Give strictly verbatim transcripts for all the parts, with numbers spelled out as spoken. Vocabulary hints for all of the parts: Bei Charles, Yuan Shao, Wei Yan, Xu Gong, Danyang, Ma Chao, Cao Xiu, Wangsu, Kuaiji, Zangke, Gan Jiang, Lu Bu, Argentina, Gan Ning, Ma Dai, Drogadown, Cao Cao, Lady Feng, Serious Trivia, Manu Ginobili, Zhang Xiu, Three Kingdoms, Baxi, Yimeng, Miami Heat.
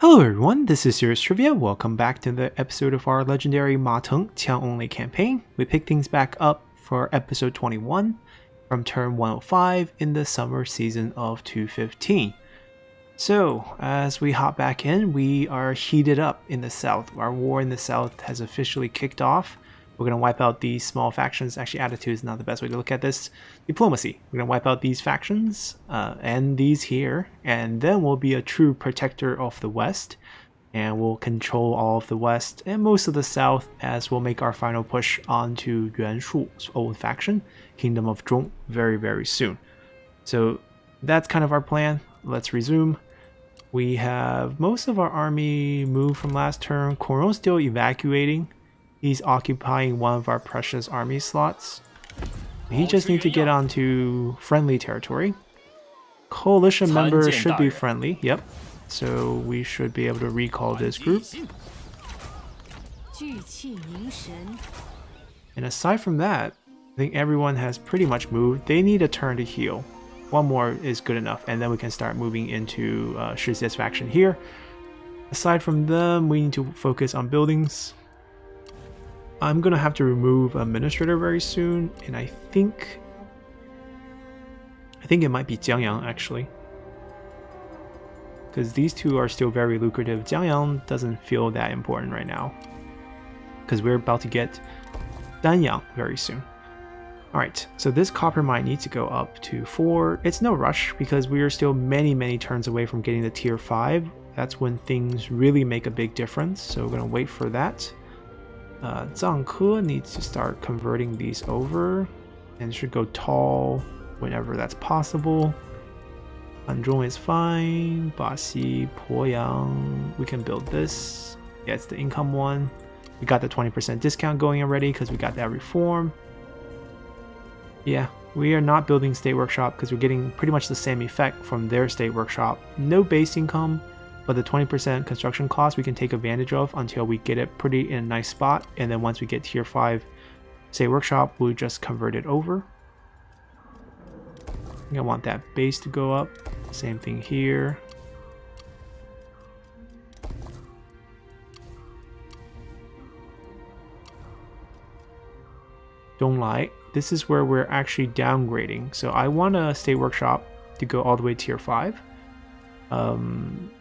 Hello everyone, this is Serious Trivia. Welcome back to the episode of our legendary Ma Teng Qiang only campaign. We pick things back up for episode twenty-one from turn one oh five in the summer season of two fifteen. So, as we hop back in, we are heated up in the south. Our war in the south has officially kicked off. We're going to wipe out these small factions. Actually, attitude is not the best way to look at this. Diplomacy. We're going to wipe out these factions uh, and these here. And then we'll be a true protector of the West. And we'll control all of the West and most of the South as we'll make our final push onto Yuan Shao's old faction, Kingdom of Zhong, very, very soon. So that's kind of our plan. Let's resume. We have most of our army moved from last turn. Kong Rong still evacuating. He's occupying one of our precious army slots. He just needs to get onto friendly territory. Coalition members should be friendly, yep. So we should be able to recall this group. And aside from that, I think everyone has pretty much moved. They need a turn to heal. One more is good enough, and then we can start moving into uh, Shi's faction here. Aside from them, we need to focus on buildings. I'm gonna have to remove administrator very soon, and I think I think it might be Jiangyang actually, because these two are still very lucrative. Jiangyang doesn't feel that important right now, because we're about to get Danyang very soon. All right, so this copper mine needs to go up to four. It's no rush because we are still many, many turns away from getting the tier five. That's when things really make a big difference. So we're gonna wait for that. Uh, Zangke needs to start converting these over and should go tall whenever that's possible. Anzhong is fine. Baxi, Poyang. We can build this. Yeah, it's the income one. We got the twenty percent discount going already because we got that reform. Yeah, we are not building State Workshop because we're getting pretty much the same effect from their State Workshop. No base income. But the twenty percent construction cost we can take advantage of until we get it pretty in a nice spot, and then once we get tier five, say workshop, we'll just convert it over. I want that base to go up. Same thing here. Don't lie. This is where we're actually downgrading. So I want a state workshop to go all the way to tier five. Um.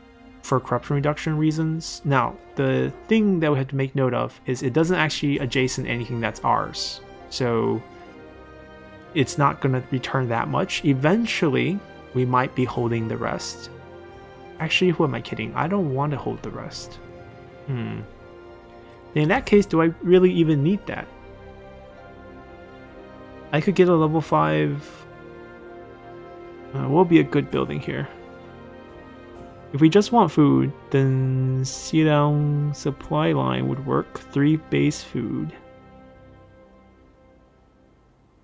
For corruption reduction reasons. Now, the thing that we have to make note of is it doesn't actually adjacent anything that's ours. So it's not going to return that much. Eventually, we might be holding the rest. Actually, who am I kidding? I don't want to hold the rest. Hmm. In that case, do I really even need that? I could get a level five. Uh, we'll be a good building here. If we just want food, then Siyang supply line would work. Three base food.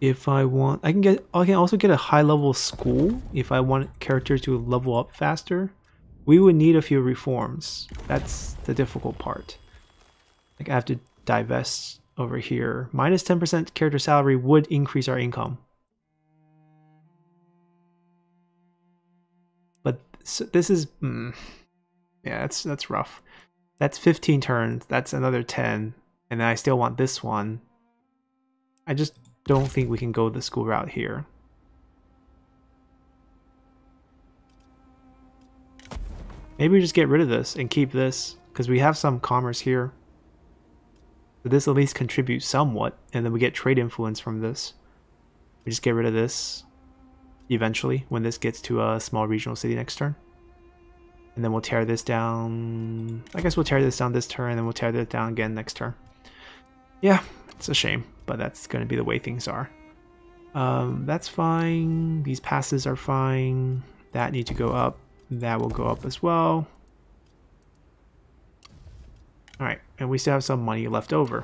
If I want, I can get. I can also get a high level school if I want characters to level up faster. We would need a few reforms. That's the difficult part. Like I have to divest over here. Minus ten percent character salary would increase our income. So this is, mm, yeah, that's that's rough. That's fifteen turns. That's another ten, and then I still want this one. I just don't think we can go the school route here. Maybe we just get rid of this and keep this because we have some commerce here. So this at least contributes somewhat, and then we get trade influence from this. We just get rid of this. Eventually, when this gets to a small regional city next turn. And then we'll tear this down. I guess we'll tear this down this turn, and then we'll tear this down again next turn. Yeah, it's a shame, but that's going to be the way things are. Um, that's fine. These passes are fine. That need to go up. That will go up as well. Alright, and we still have some money left over.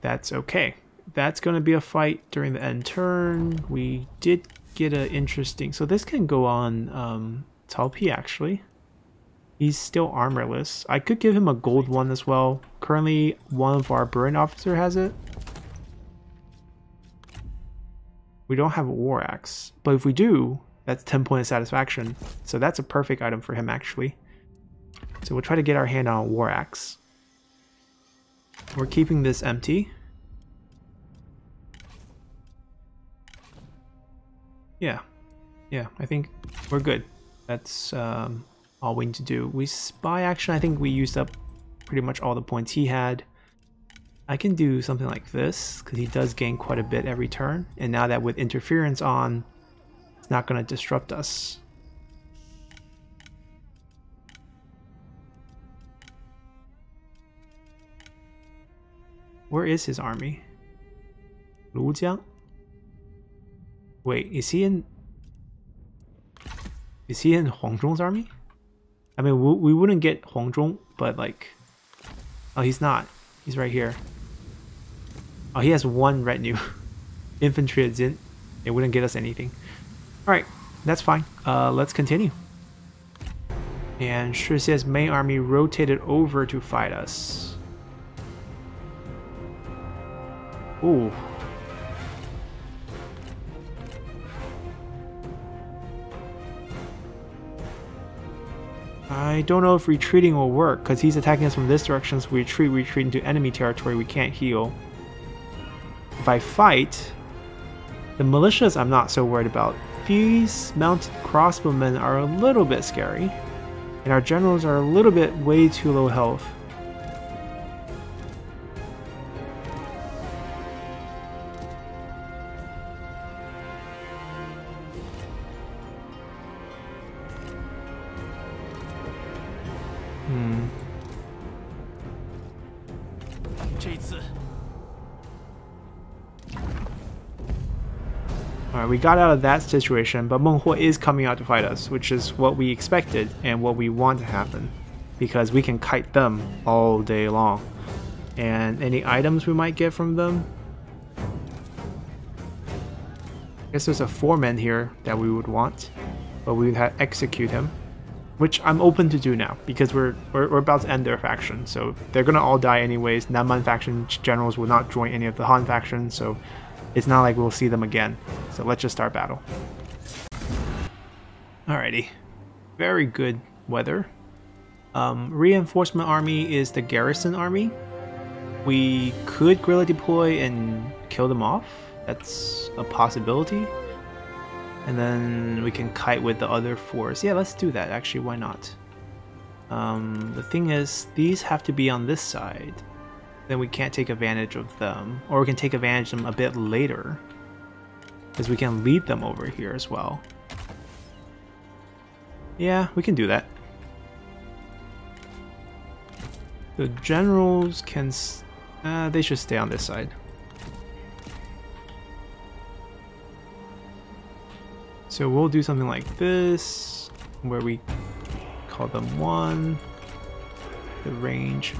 That's okay. That's going to be a fight during the end turn. We did get an interesting, so this can go on um, Talpi actually. He's still armorless. I could give him a gold one as well. Currently one of our burn officer has it. We don't have a war axe, but if we do, that's ten points of satisfaction. So that's a perfect item for him actually. So we'll try to get our hand on a war axe. We're keeping this empty. Yeah. Yeah, I think we're good. That's um, all we need to do. We spy action, I think we used up pretty much all the points he had. I can do something like this, because he does gain quite a bit every turn. And now that with interference on, it's not going to disrupt us. Where is his army? Lujiang? Wait, is he in... Is he in Huang Zhong's army? I mean, we, we wouldn't get Huang Zhong, but like... Oh, he's not. He's right here. Oh, he has one retinue. Infantry is in. It wouldn't get us anything. Alright, that's fine. Uh, let's continue. And Shi Xie's main army rotated over to fight us. Ooh. I don't know if retreating will work, because he's attacking us from this direction, so we retreat, we retreat into enemy territory, we can't heal. If I fight, the militias I'm not so worried about. These mounted crossbowmen are a little bit scary, and our generals are a little bit way too low health. We got out of that situation, but Meng Huo is coming out to fight us, which is what we expected and what we want to happen, because we can kite them all day long. And any items we might get from them? I guess there's a foreman here that we would want, but we would have to execute him, which I'm open to do now, because we're, we're, we're about to end their faction, so they're going to all die anyways. Nanman faction generals will not join any of the Han faction, so it's not like we'll see them again, so let's just start battle. Alrighty, very good weather. Um, reinforcement army is the garrison army. We could guerrilla deploy and kill them off, that's a possibility. And then we can kite with the other force. Yeah, let's do that actually, why not? Um, the thing is, these have to be on this side. Then we can't take advantage of them, or we can take advantage of them a bit later, because we can lead them over here as well. Yeah, we can do that. The generals can... Uh, they should stay on this side. So we'll do something like this, where we call them one, the range.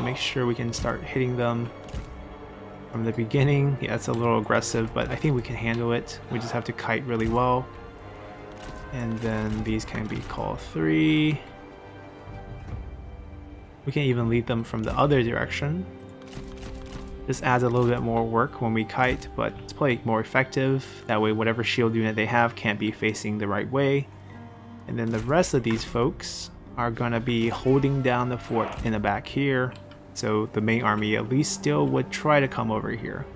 Make sure we can start hitting them from the beginning. Yeah, it's a little aggressive, but I think we can handle it. We just have to kite really well. And then these can be call three. We can even lead them from the other direction. This adds a little bit more work when we kite, but it's probably more effective. That way whatever shield unit they have can't be facing the right way. And then the rest of these folks are gonna be holding down the fort in the back here, so the main army at least still would try to come over here.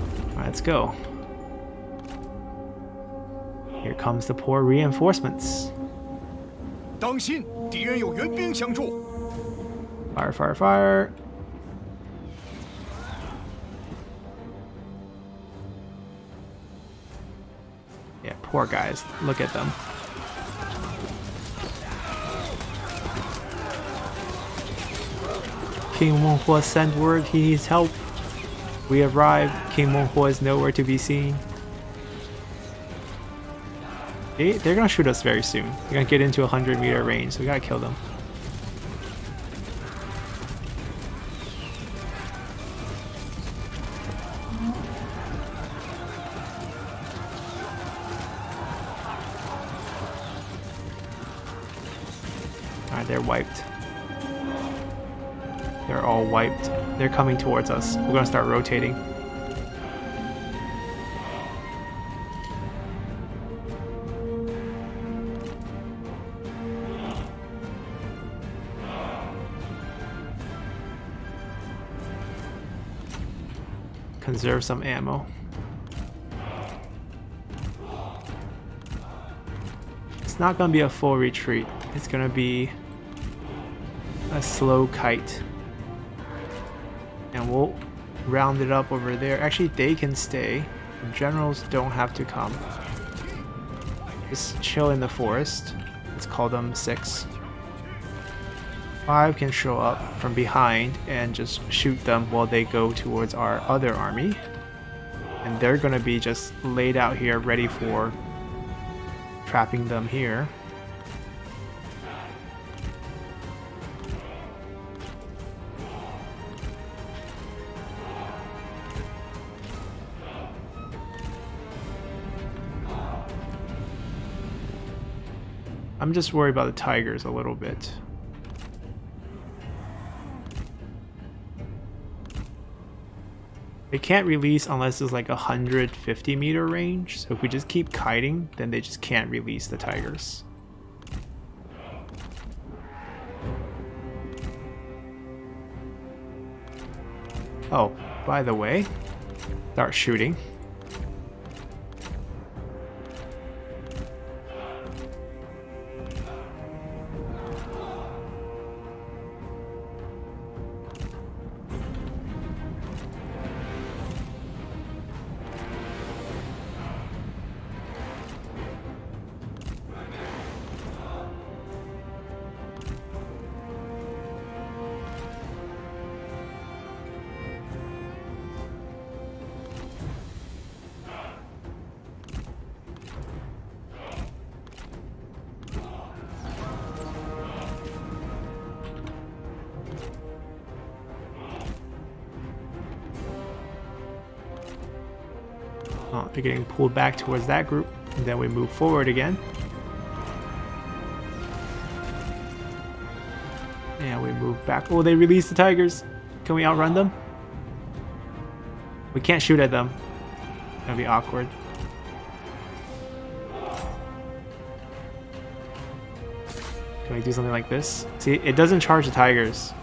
All right, let's go. Here comes the poor reinforcements. Fire, fire, fire. Yeah, poor guys. Look at them. King Menghuo sent word he needs help. We arrived. King Menghuo is nowhere to be seen. They, they're gonna shoot us very soon. They're gonna get into a hundred meter range, so we gotta kill them. They're wiped. They're all wiped. They're coming towards us. We're gonna start rotating. conserve some ammo. It's not gonna be a full retreat. It's gonna be a slow kite. And we'll round it up over there. Actually, they can stay. The generals don't have to come. Just chill in the forest. Let's call them six. Five can show up from behind and just shoot them while they go towards our other army. And they're gonna be just laid out here ready for trapping them here. I'm just worried about the tigers a little bit. They can't release unless it's like a one hundred fifty meter range, so if we just keep kiting, then they just can't release the tigers. Oh, by the way, start shooting. Oh, they're getting pulled back towards that group, and then we move forward again. And we move back. Oh, they released the tigers! Can we outrun them? We can't shoot at them. That'd be awkward. Can we do something like this? See, it doesn't charge the tigers.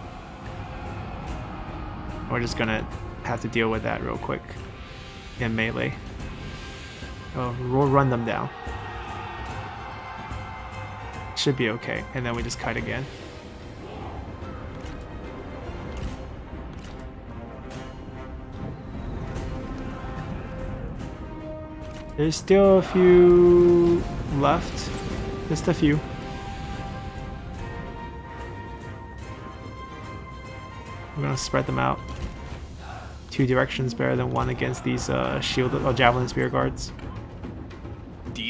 We're just gonna have to deal with that real quick in melee. Oh, we'll run them down. Should be okay. And then we just kite again. There's still a few left. Just a few. I'm gonna spread them out. Two directions better than one against these uh, shield or javelin spear guards.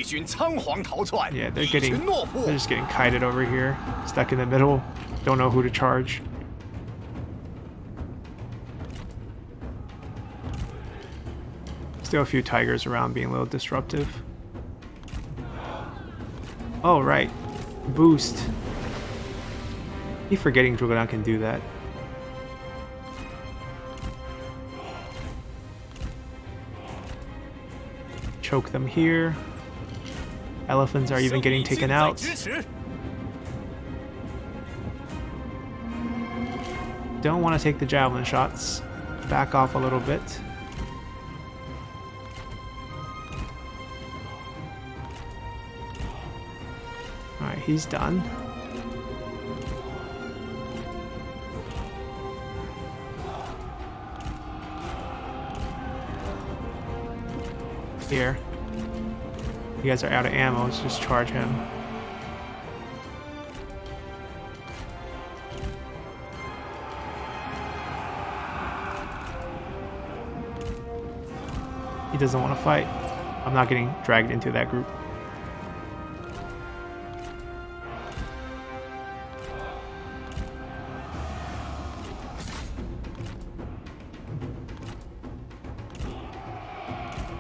Yeah, they're getting, they're just getting kited over here, stuck in the middle, don't know who to charge. Still a few tigers around, being a little disruptive. Oh right, boost. I keep forgetting Drogadown can do that. Choke them here. Elephants are even getting taken out. Don't want to take the javelin shots. Back off a little bit. Alright, he's done. Here. You guys are out of ammo, let's just charge him. He doesn't want to fight. I'm not getting dragged into that group.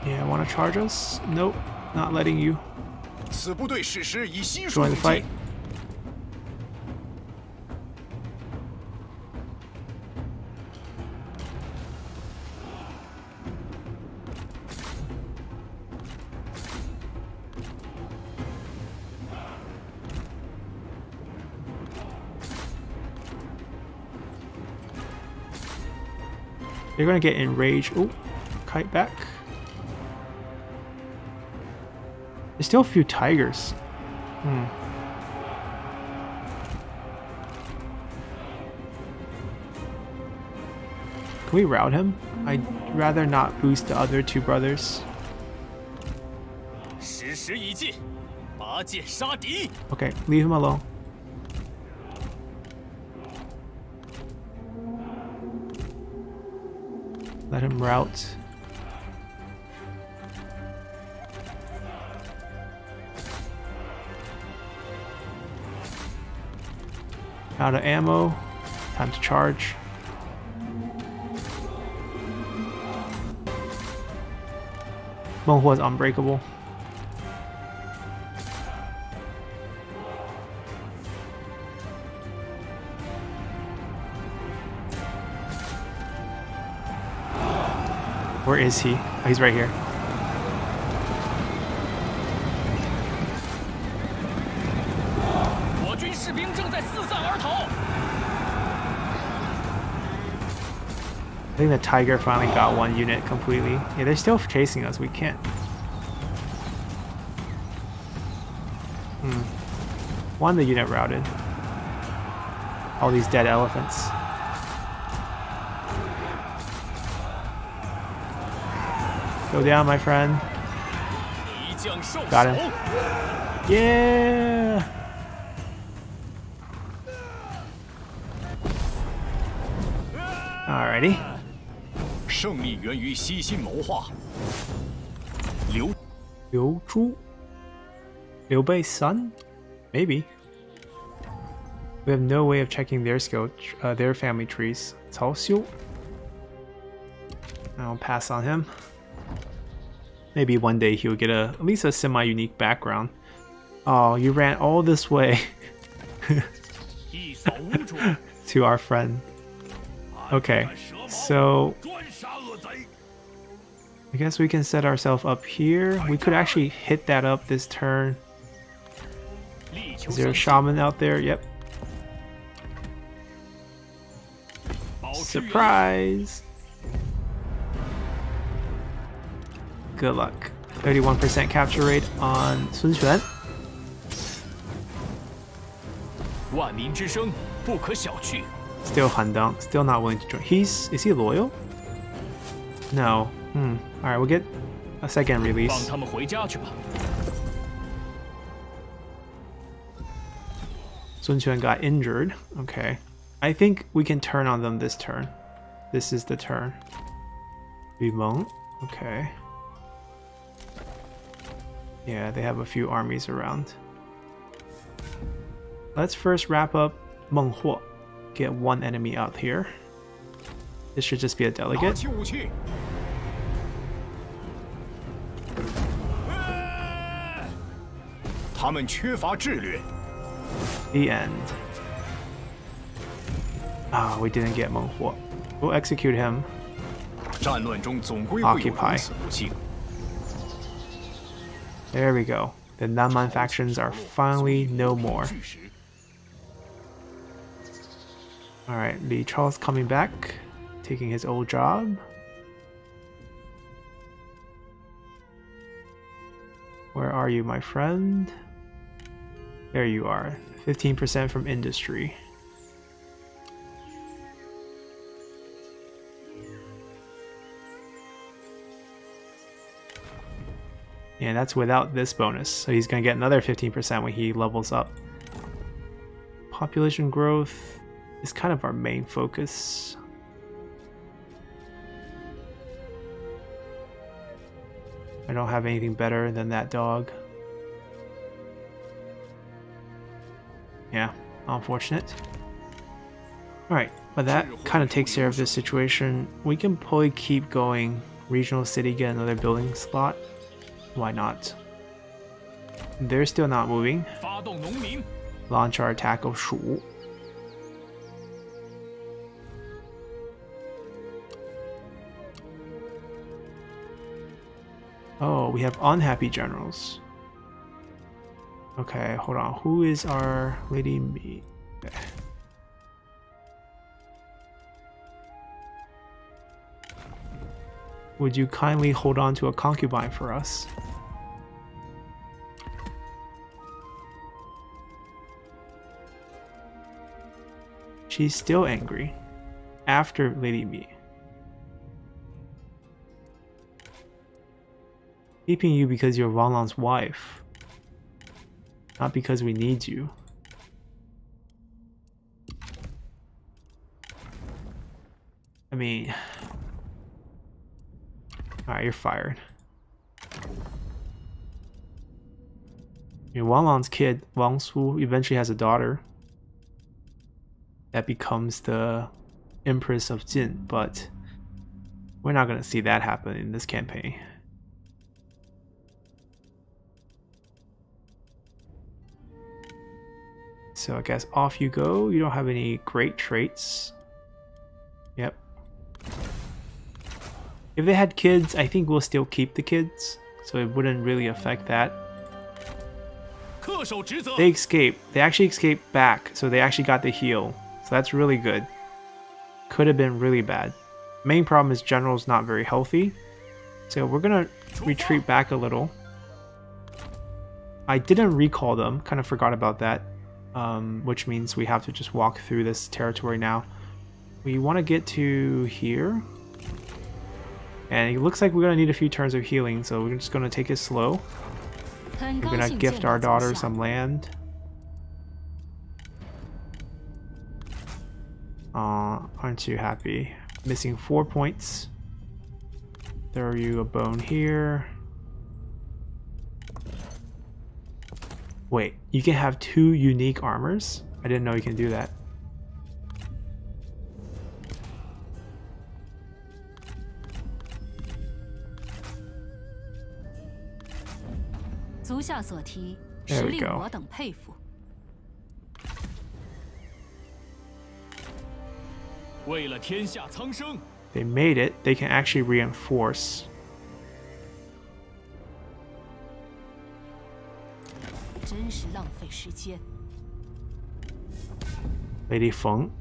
Yeah, want to charge us? Nope. Not letting you join the fight. They're gonna get enraged. Oh, kite back. There's still a few tigers. Hmm. Can we rout him? I'd rather not boost the other two brothers. Okay, leave him alone. Let him rout. Out of ammo. Time to charge. Meng Huo is unbreakable. Where is he? Oh, he's right here. I think the tiger finally got one unit completely. Yeah, they're still chasing us. We can't. Hmm. One, the unit routed. All these dead elephants. Go down, my friend. Got him. Yeah! Alrighty. Liu Zhu? Liu Bei's son? Maybe. We have no way of checking their skill, uh, their family trees. Cao Xiu? I'll pass on him. Maybe one day he'll get a at least a semi-unique background. Oh, you ran all this way to our friend. Okay, so I guess we can set ourselves up here. We could actually hit that up this turn. Is there a shaman out there? Yep. Surprise! Good luck. thirty-one percent capture rate on Sun Quan. Still Han Dong, still not willing to join. He's is he loyal? No. Hmm. All right, we'll get a second release. Sun Quan got injured. Okay. I think we can turn on them this turn. This is the turn. Yimeng. Okay. Yeah, they have a few armies around. Let's first wrap up Meng Huo. Get one enemy out here. This should just be a delegate. The end. Ah, oh, we didn't get Meng Huo. We'll execute him. Occupy. There we go. The Nanman factions are finally no more. Alright, Bei Charles coming back, taking his old job. Where are you, my friend? There you are. fifteen percent from industry. And that's without this bonus, so he's going to get another fifteen percent when he levels up. Population growth is kind of our main focus. I don't have anything better than that dog. Yeah, unfortunate. Alright, but that kind of takes care of this situation. We can probably keep going. Regional city, get another building slot. Why not? They're still not moving. Launch our attack of Shu. Oh, we have unhappy generals. Okay, hold on. Who is our Lady Mi? Okay. Would you kindly hold on to a concubine for us? She's still angry. After Lady Mi. Keeping you because you're Wang Lang's wife. Not because we need you. I mean... Alright, you're fired. I mean, Wang Lang's kid, Wangsu, eventually has a daughter that becomes the Empress of Jin, but we're not going to see that happen in this campaign. So I guess off you go. You don't have any great traits. Yep. If they had kids, I think we'll still keep the kids, so it wouldn't really affect that. They escape. They actually escaped back, so they actually got the heal. So that's really good. Could have been really bad. Main problem is General's not very healthy. So we're going to retreat back a little. I didn't recall them. Kind of forgot about that. Um, which means we have to just walk through this territory now. We want to get to here. And it looks like we're going to need a few turns of healing. So we're just going to take it slow. We're going to gift our daughter some land. Uh, aren't you happy? Missing four points. Throw you a bone here. Wait, you can have two unique armors? I didn't know you can do that. There we go. They made it. They can actually reinforce. Lady Feng,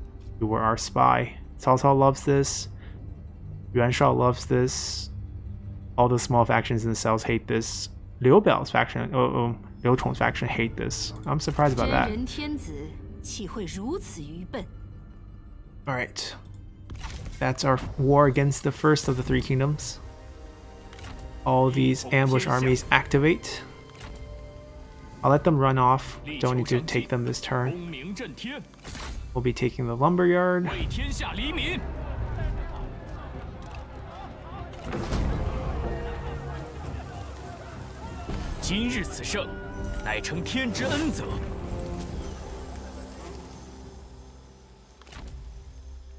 you were our spy. Cao Cao loves this. Yuan Shao loves this. All the small factions in the cells hate this. Liu Biao's faction, oh, oh, Liu Chong's faction hate this. I'm surprised about that. Alright, that's our war against the first of the three kingdoms. All these ambush armies activate. I'll let them run off, don't need to take them this turn. We'll be taking the lumberyard.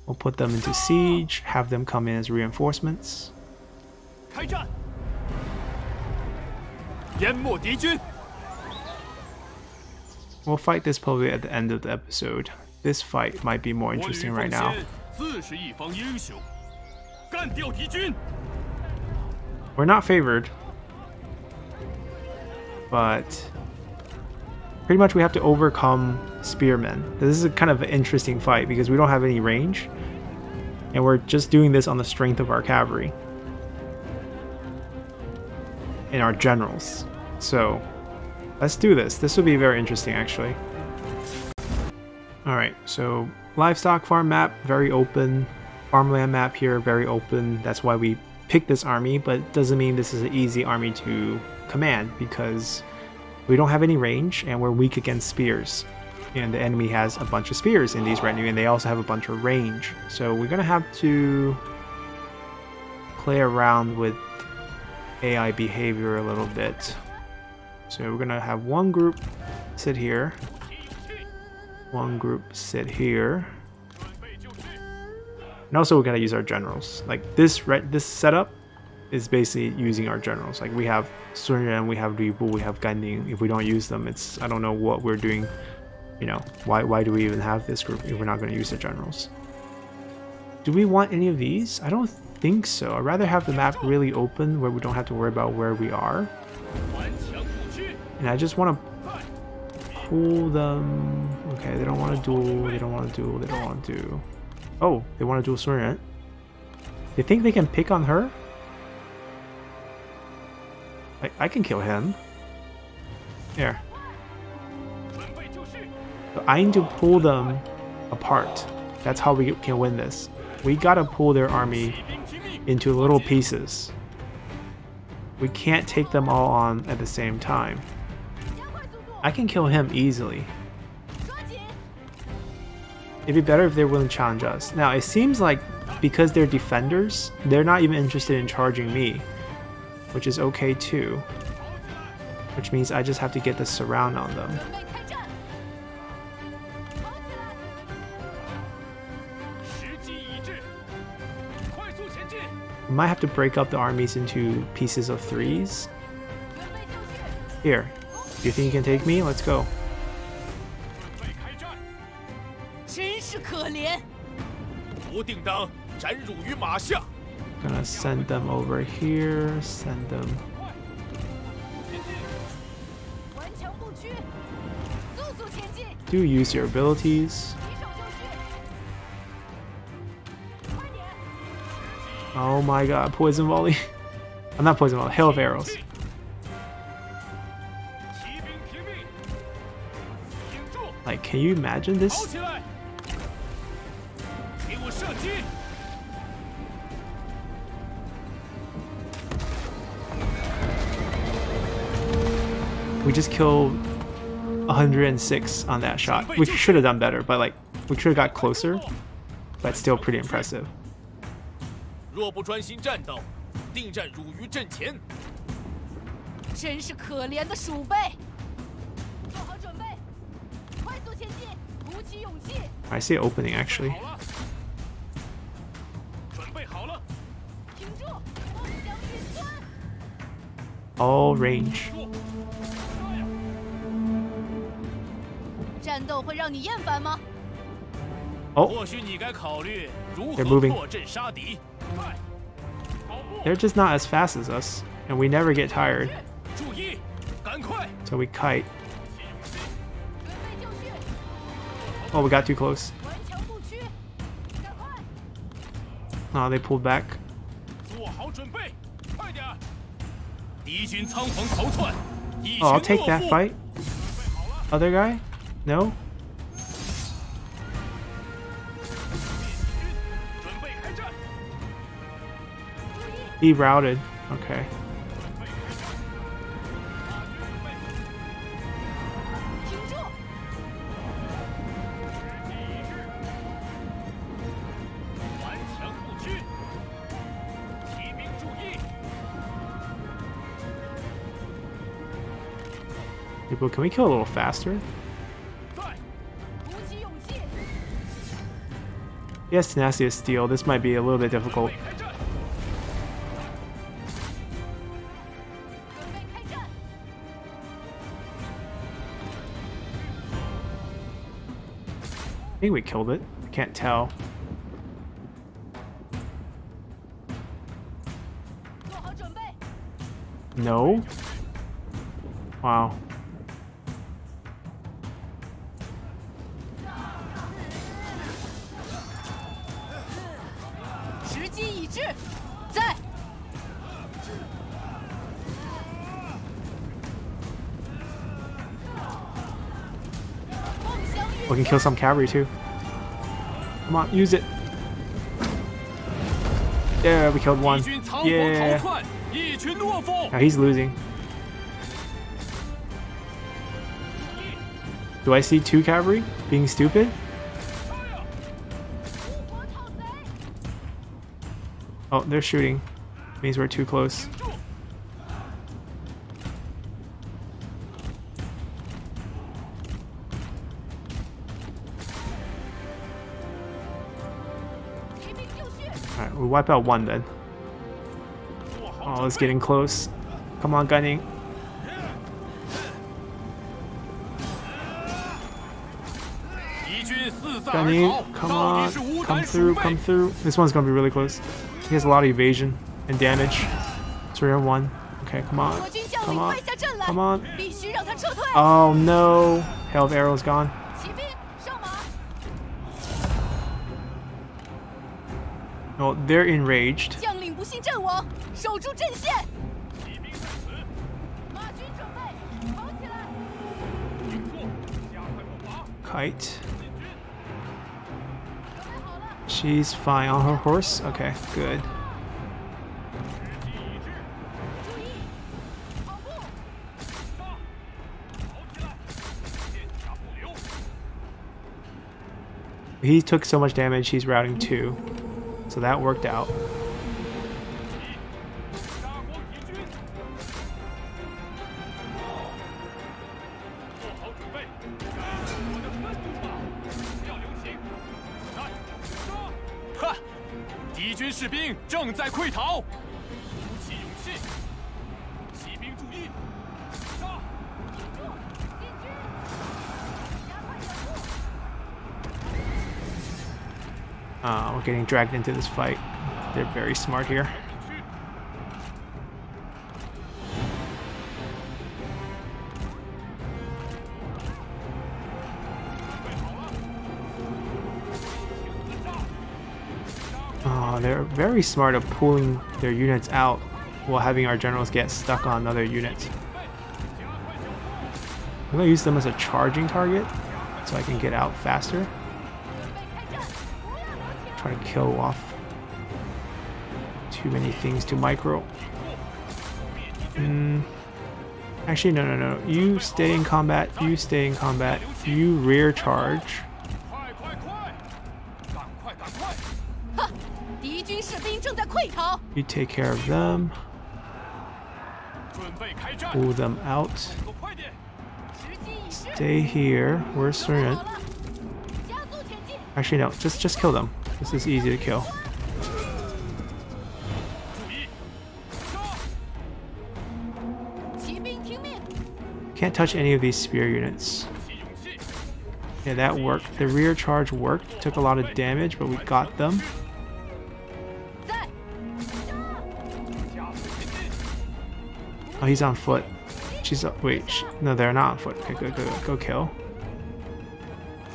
We'll put them into siege, have them come in as reinforcements. We'll fight this probably at the end of the episode. This fight might be more interesting right now. We're not favored, but pretty much we have to overcome spearmen. This is a kind of an interesting fight because we don't have any range, and we're just doing this on the strength of our cavalry and our generals. So let's do this. This will be very interesting actually. Alright, so livestock farm map, very open. Farmland map here, very open. That's why we picked this army, but it doesn't mean this is an easy army to command because we don't have any range, and we're weak against spears. And the enemy has a bunch of spears in these retinue, and they also have a bunch of range. So we're going to have to play around with A I behavior a little bit. So we're going to have one group sit here. One group sit here. And also we're going to use our generals. Like this, right, this setup is basically using our generals. Like we have Sun Ren, we have Lu Bu, we have Gan Ning. If we don't use them, it's, I don't know what we're doing. You know, why why do we even have this group if we're not going to use the generals? Do we want any of these? I don't think so. I'd rather have the map really open where we don't have to worry about where we are. And I just want to pull them. Okay, they don't want to duel, they don't want to duel, they don't want to duel. Oh, they want to duel Sun Ren. They think they can pick on her? I, I can kill him. There. But I need to pull them apart. That's how we can win this. We gotta pull their army into little pieces. We can't take them all on at the same time. I can kill him easily. It'd be better if they wouldn't challenge us. Now, it seems like because they're defenders, they're not even interested in charging me, which is okay too. Which means I just have to get the surround on them. I might have to break up the armies into pieces of threes. Here, do you think you can take me? Let's go. Gonna send them over here, send them. Do use your abilities. Oh my god, poison volley. I'm not poison volley, hail of arrows. Like, can you imagine this? We just killed one hundred six on that shot. We should have done better, but like, we should have got closer. But still pretty impressive. I see an opening actually. All range. Oh, they're moving. They're just not as fast as us, and we never get tired. So we kite. Oh, we got too close. Oh, they pulled back. Oh, I'll take that fight. Other guy? No? He routed. Okay. People, can we kill a little faster? Yes, tenacity of steel. This might be a little bit difficult. I think we killed it. I can't tell. No. Wow. We can kill some cavalry too. Come on, use it. Yeah, we killed one. Yeah. Now he's losing. Do I see two cavalry being stupid? Oh, they're shooting. Means we're too close. Alright, we wipe out one then. Oh, it's getting close. Come on, Gan Ning. Gan Ning, come on. Come through, come through. This one's gonna be really close. He has a lot of evasion and damage. three oh one. Okay, come on. Come on. Come on. Oh no. Hail of arrows gone. Well, they're enraged. kite. She's fine on her horse? Okay, good. He took so much damage, he's routing two. So that worked out. Uh, we're getting dragged into this fight. They're very smart here. Oh, they're very smart at pulling their units out while having our generals get stuck on another unit. I'm gonna use them as a charging target so I can get out faster. Try to kill off too many things to micro. Mm. Actually, no, no, no. You stay in combat. You stay in combat. You rear charge. You take care of them. Pull them out. Stay here. Where's Sun Ren? Actually, no. Just, just kill them. This is easy to kill. Can't touch any of these spear units. Yeah, that worked. The rear charge worked. Took a lot of damage, but we got them. Oh, he's on foot. She's up. Wait, sh no, they're not on foot. Okay, go, go, go, go kill.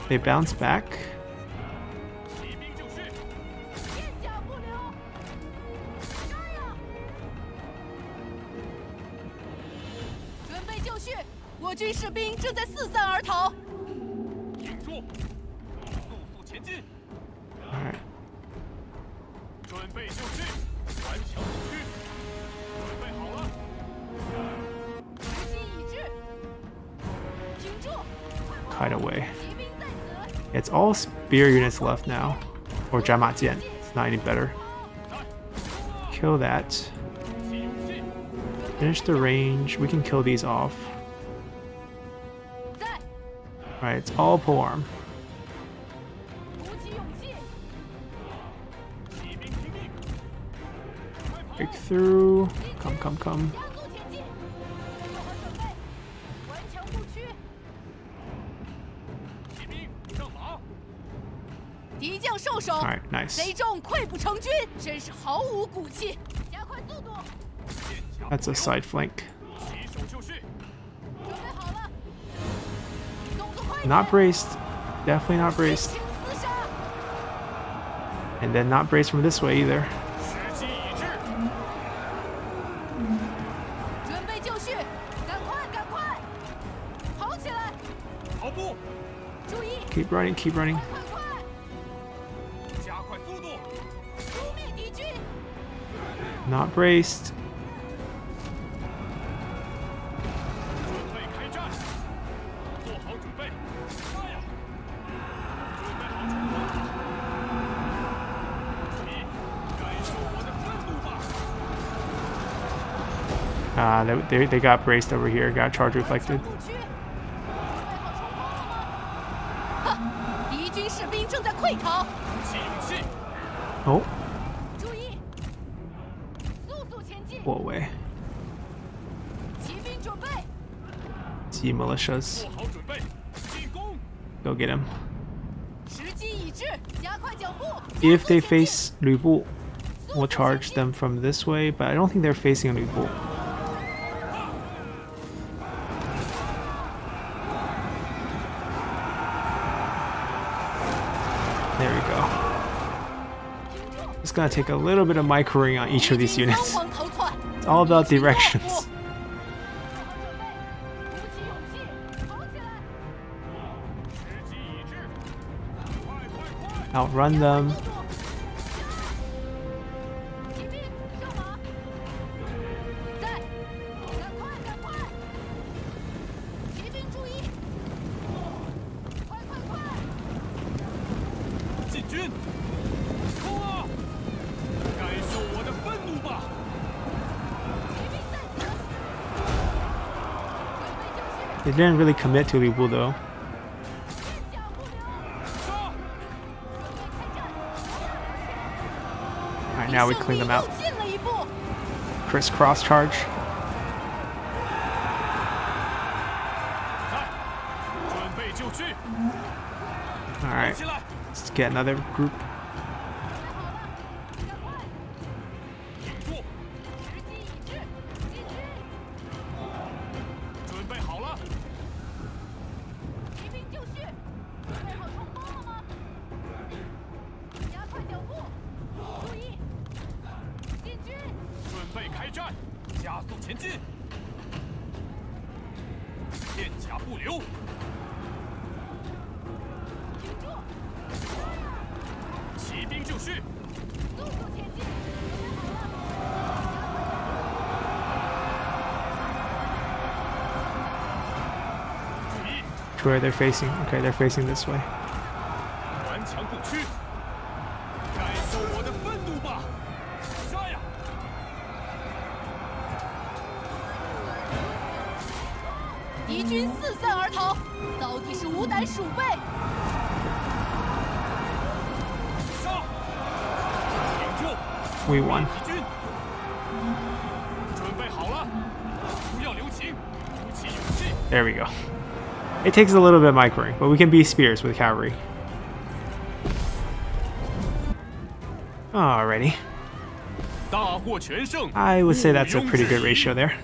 They bounce back. It's all spear units left now, or Jianmajian. It's not any better. Kill that. Finish the range. We can kill these off. All right, it's all pole arm. Break through. Come, come, come. All right, nice. That's a side flank. Not braced. Definitely not braced. And then not braced from this way either. Keep running, keep running. Not braced. Ah, uh, they, they got braced over here, got charge reflected. Oh. Away. See militias. Go get him. If they face Lu Bu, we'll charge them from this way, but I don't think they're facing Lu Bu. There we go. It's gonna take a little bit of microing on each of these units. It's all about directions. outrun them. They didn't really commit to Lu Bu though. Alright, now we clean them out. Crisscross charge. Alright, let's get another group. To where they're facing. Okay, they're facing this way. We won. There we go. It takes a little bit of microing, but we can be spears with cavalry. Alrighty. I would say that's a pretty good ratio there.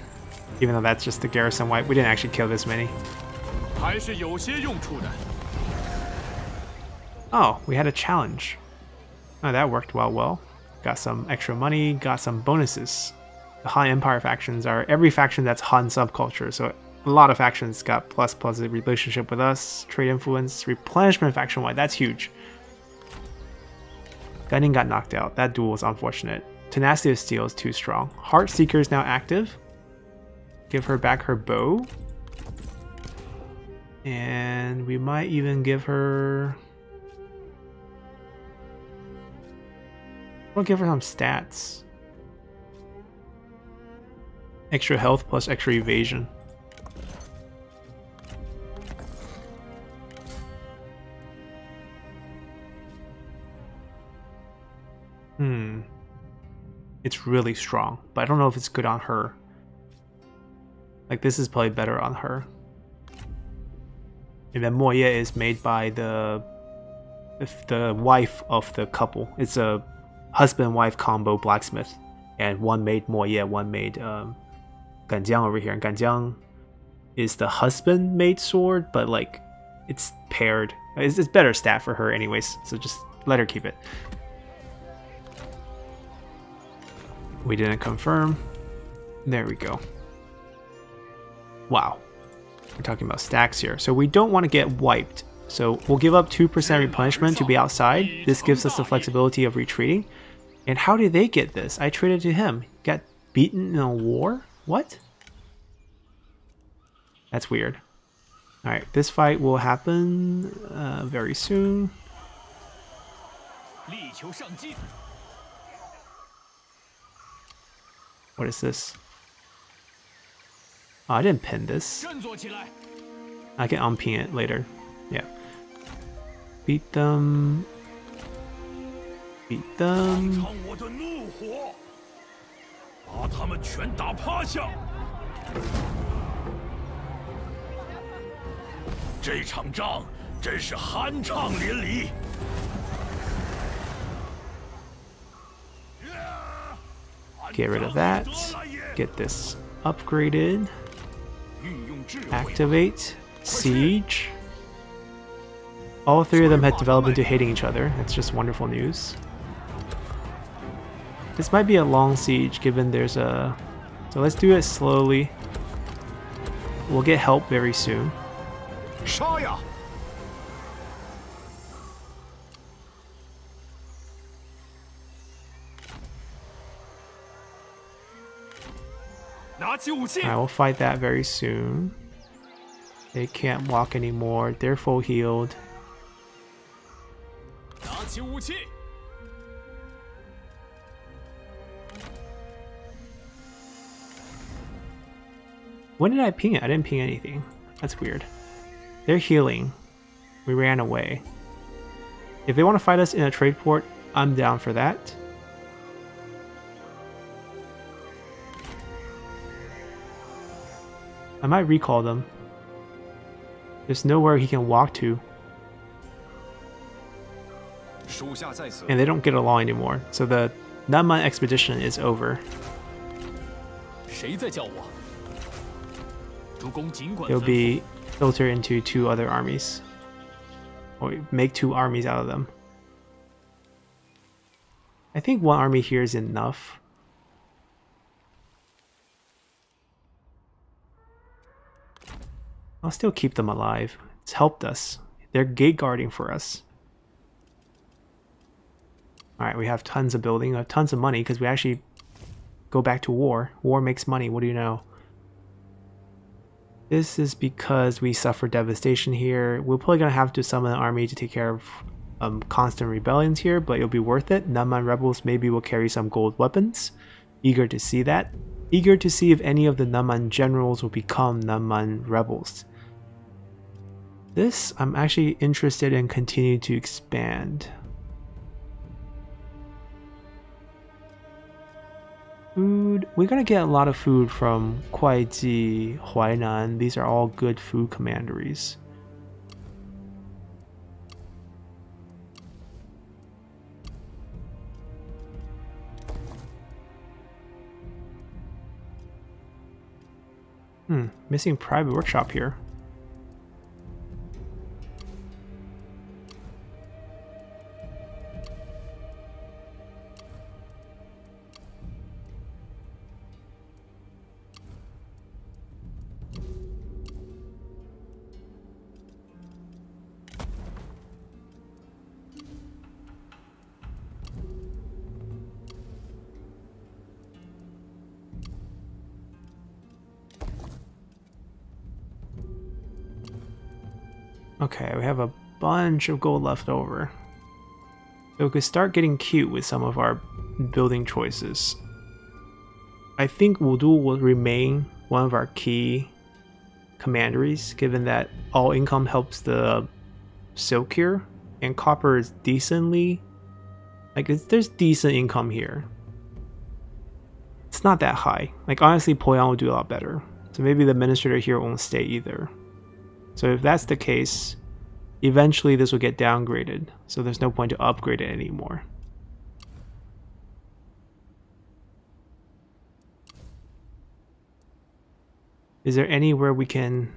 Even though that's just the garrison wipe, we didn't actually kill this many. Oh, we had a challenge. Oh, that worked well, well. Got some extra money, got some bonuses. The Han Empire factions are every faction that's Han subculture, so a lot of factions got plus plus a relationship with us, trade influence, replenishment faction wide. That's huge. Gan Ning got knocked out. That duel was unfortunate. Tenacity of Steel is too strong. Heart Seeker is now active. Give her back her bow. And we might even give her... We'll give her some stats. Extra health plus extra evasion. Hmm. It's really strong, but I don't know if it's good on her. Like, this is probably better on her. And then Moya is made by the the wife of the couple. It's a husband-wife combo blacksmith. And one made Moya, one made um, Gan Jiang over here. And Gan Jiang is the husband-made sword, but, like, it's paired. It's, it's better stat for her anyways, so just let her keep it. We didn't confirm. There we go. Wow. We're talking about stacks here. So we don't want to get wiped. So we'll give up two percent replenishment to be outside. This gives us the flexibility of retreating. And how did they get this? I traded to him. Got beaten in a war? What? That's weird. Alright, this fight will happen uh, very soon. What is this? Oh, I didn't pin this. I can unpin it later. Yeah. Beat them. Beat them. Get rid of that. Get this upgraded. Activate. Siege. All three of them had developed into hating each other. That's just wonderful news. This might be a long siege given there's a... So let's do it slowly. We'll get help very soon. I will fight that very soon. They can't walk anymore, they're full healed. When did I ping it? I didn't ping anything. That's weird. They're healing. We ran away. If they want to fight us in a trade port, I'm down for that. I might recall them. There's nowhere he can walk to. And they don't get along anymore, so the Nanman expedition is over. They'll be filtered into two other armies. Or make two armies out of them. I think one army here is enough. I'll still keep them alive. It's helped us. They're gate guarding for us. Alright, we have tons of building. We have tons of money because we actually go back to war. War makes money, what do you know? This is because we suffer devastation here. We're probably going to have to summon an army to take care of um, constant rebellions here, but it'll be worth it. Nanman rebels maybe will carry some gold weapons. Eager to see that. Eager to see if any of the Nanman generals will become Nanman rebels. This I'm actually interested in continuing to expand. Food. We're going to get a lot of food from Kuaiji, Huainan. These are all good food commanderies. Hmm, missing private workshop here. Okay, we have a bunch of gold left over. So we could start getting cute with some of our building choices. I think Wudu will remain one of our key commanderies, given that all income helps the silk here, and copper is decently... Like, it's, there's decent income here. It's not that high. Like, honestly, Poyang will do a lot better. So maybe the administrator here won't stay either. So if that's the case, eventually this will get downgraded, so there's no point to upgrade it anymore. Is there anywhere we can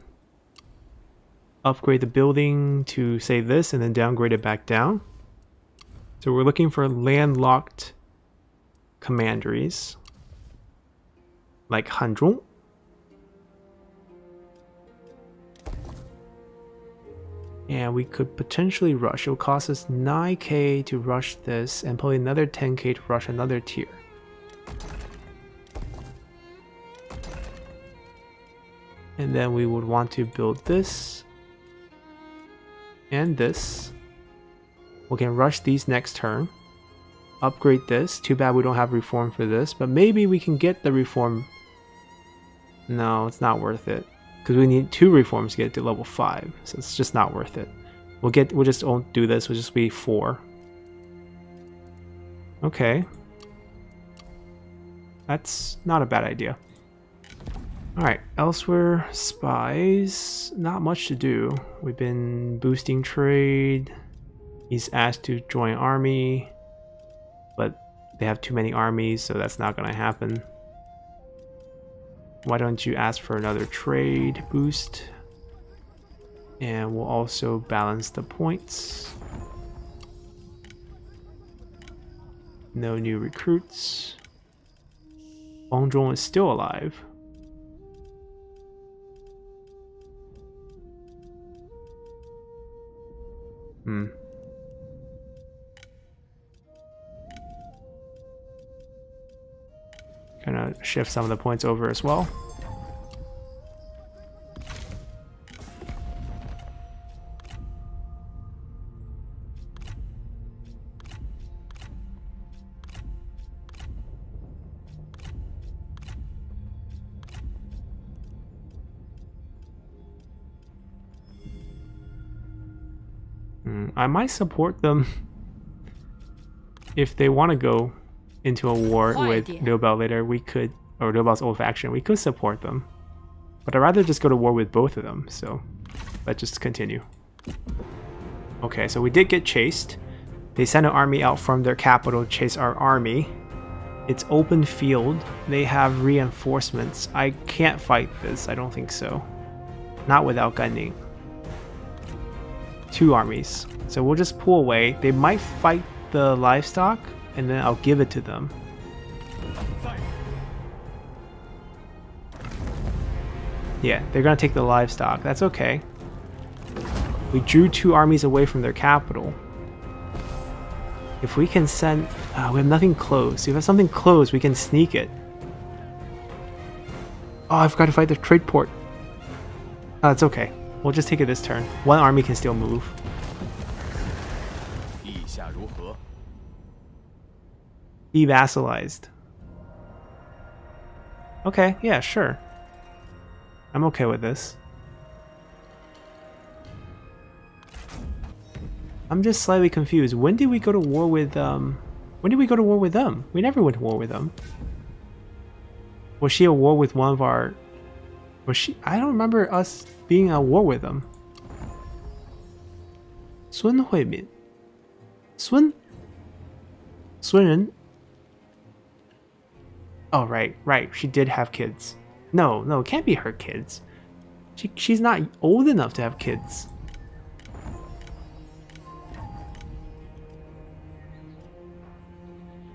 upgrade the building to, say, this and then downgrade it back down? So we're looking for landlocked commanderies, like Han Dong. And we could potentially rush. It'll cost us nine K to rush this and probably another ten K to rush another tier. And then we would want to build this and this. We can rush these next turn. Upgrade this. Too bad we don't have reform for this, but maybe we can get the reform. No, it's not worth it. Because we need two reforms to get to level five, so it's just not worth it. We'll get, we'll just won't do this. We'll just be four. Okay, that's not a bad idea. All right, elsewhere, spies. Not much to do. We've been boosting trade. He's asked to join army, but they have too many armies, so that's not going to happen. Why don't you ask for another trade boost? And we'll also balance the points. No new recruits. Huang Zhong is still alive. Hmm. Gonna shift some of the points over as well. I might support them if they want to go into a war with Liu Bao later. We could, or Liu Bao's old faction, we could support them. But I'd rather just go to war with both of them, so let's just continue. Okay, so we did get chased. They sent an army out from their capital to chase our army. It's open field. They have reinforcements. I can't fight this, I don't think so. Not without Gan Ning. Two armies. So we'll just pull away. They might fight the livestock and then I'll give it to them. Fire. Yeah, they're gonna take the livestock. That's okay. We drew two armies away from their capital. If we can send... Uh, we have nothing close. If we have something close, we can sneak it. Oh, I forgot to fight the trade port. Oh, it's okay. We'll just take it this turn. One army can still move. Be vassalized. Okay, yeah, sure. I'm okay with this. I'm just slightly confused. When did we go to war with um when did we go to war with them? We never went to war with them. Was she at war with one of our was she I don't remember us being at war with them. Sun Huimin. Sun? Sun Ren? Oh, right, right. She did have kids. No, no, it can't be her kids. She, she's not old enough to have kids.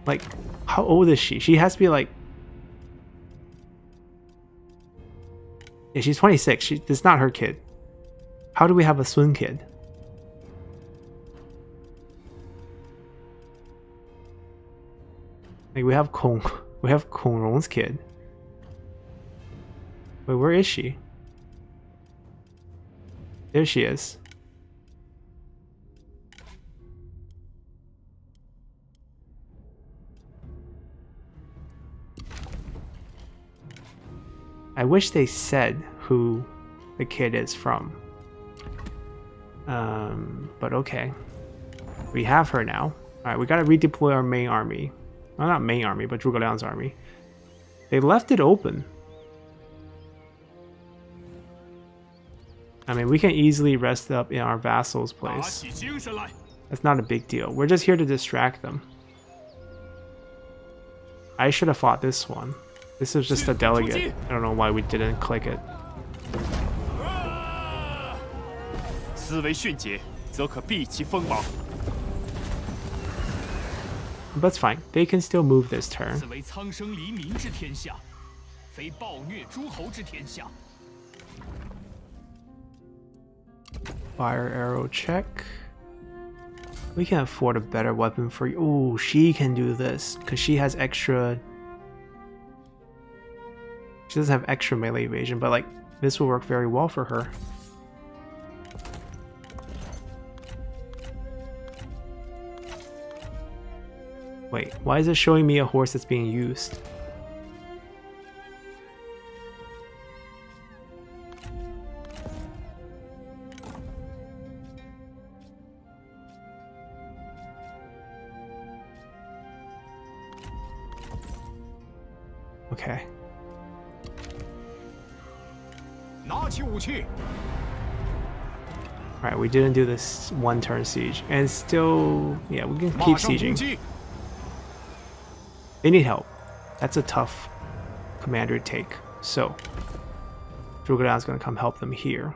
Like, how old is she? She has to be like... Yeah, she's twenty-six. She, it's not her kid. How do we have a Sun kid? Like, we have Kong. We have Kong Rong's kid. Wait, where is she? There she is. I wish they said who the kid is from. Um, but okay. We have her now. Alright, we gotta redeploy our main army. Well, not main army, but Zhuge Liang's army. They left it open. I mean, we can easily rest up in our vassal's place. That's not a big deal. We're just here to distract them. I should have fought this one. This is just a delegate. I don't know why we didn't click it. That's fine. They can still move this turn. Fire arrow check. We can afford a better weapon for you. Ooh, she can do this because she has extra... She doesn't have extra melee evasion, but like this will work very well for her. Wait, why is it showing me a horse that's being used? Okay. Alright, we didn't do this one turn siege. And still, yeah, we can keep sieging. They need help. That's a tough commander to take. So, Drogadown is going to come help them here.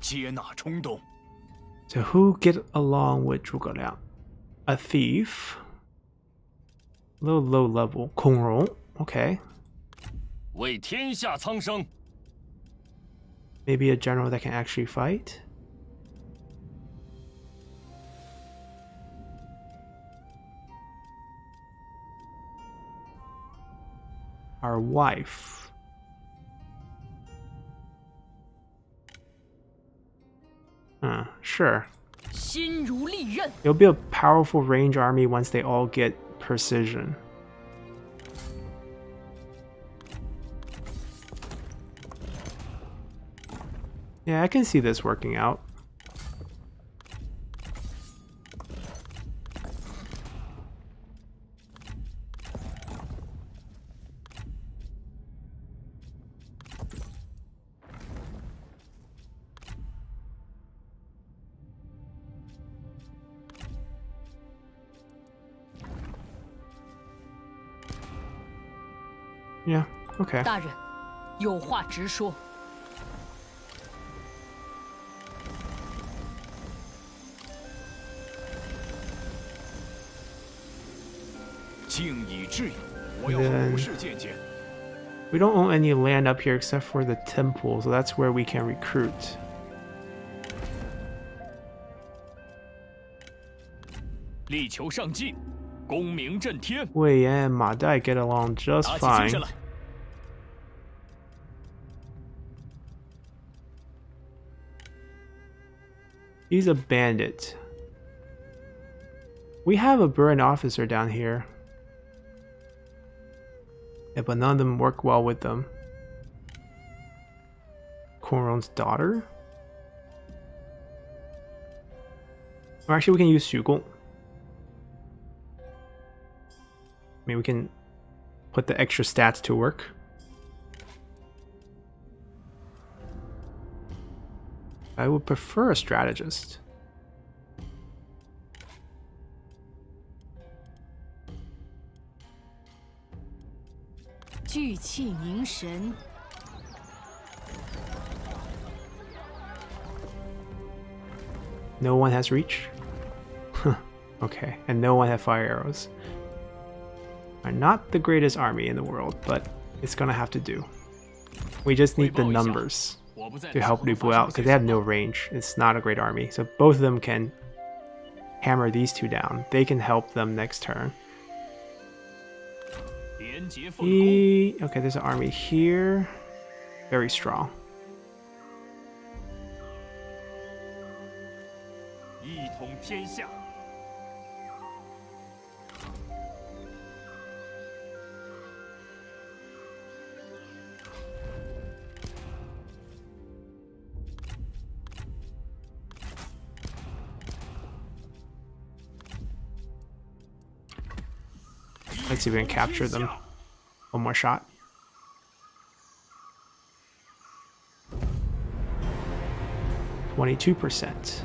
So who get along with Drogadown? A thief. Low, low level. Kong Rong. Okay. Maybe a general that can actually fight? our wife. Huh, sure. It'll be a powerful range army once they all get precision. Yeah, I can see this working out. Yeah, okay. Then, we don't own any land up here except for the temple, so that's where we can recruit. Wei Yan and Ma Dai get along just fine. He's a bandit. We have a Buran officer down here. Yeah, but none of them work well with them. Kong Rong's daughter? Or actually, we can use Xu Gong. I mean, we can put the extra stats to work. I would prefer a strategist. No one has reach? Okay, and no one has fire arrows. Are not the greatest army in the world, but it's gonna have to do. We just need the numbers to help Lu Bu out, because they have no range. It's not a great army. So both of them can hammer these two down. They can help them next turn. E okay, there's an army here. Very strong. Let's see if we can capture them. One more shot. twenty-two percent.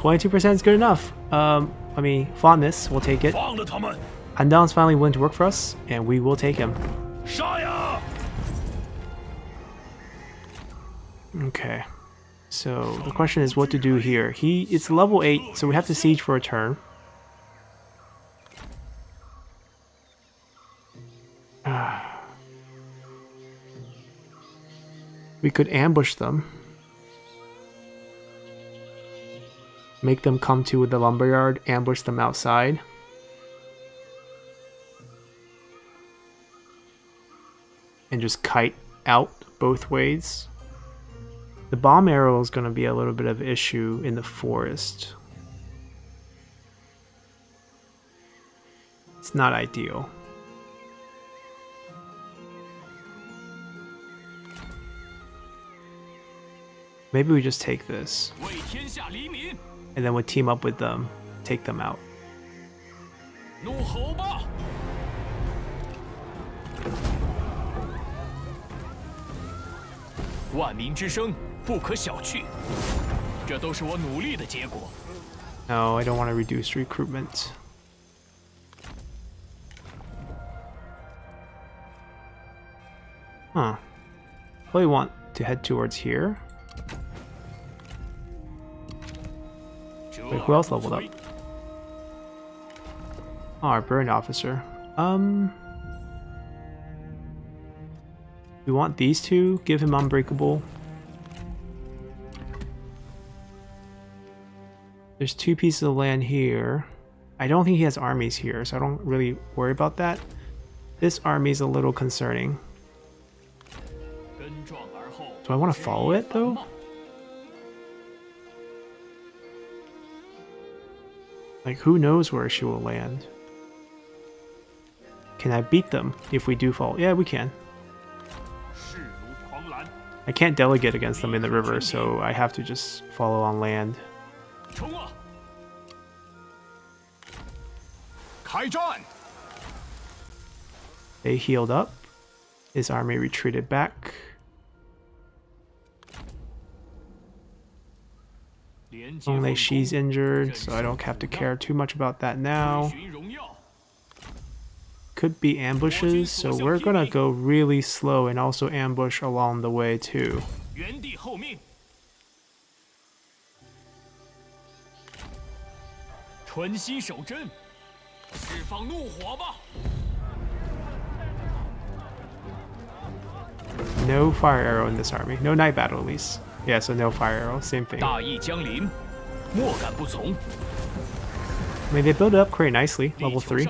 twenty-two percent is good enough. Um, I mean, fondness, we'll take it. Han Dong's finally willing to work for us, and we will take him. Okay. So the question is what to do here. He it's level eight, so we have to siege for a turn. We could ambush them. Make them come to the lumberyard, ambush them outside. And just kite out both ways. The bomb arrow is going to be a little bit of an issue in the forest. It's not ideal. Maybe we just take this. And then we'll team up with them, take them out. No, I don't want to reduce recruitment. Huh. Probably want to head towards here. Wait, who else leveled up? Oh, our burn officer. Um... We want these two, give him unbreakable. There's two pieces of land here. I don't think he has armies here, so I don't really worry about that. This army is a little concerning. Do I want to follow it, though? Like, who knows where she will land? Can I beat them if we do fall? Yeah, we can. I can't delegate against them in the river, so I have to just follow on land. They healed up. His army retreated back. Only she's injured, so I don't have to care too much about that now. Could be ambushes, so we're gonna go really slow and also ambush along the way too. No fire arrow in this army. No night battle at least. Yeah, so no fire arrow, same thing. I mean, they build it up pretty nicely, level three.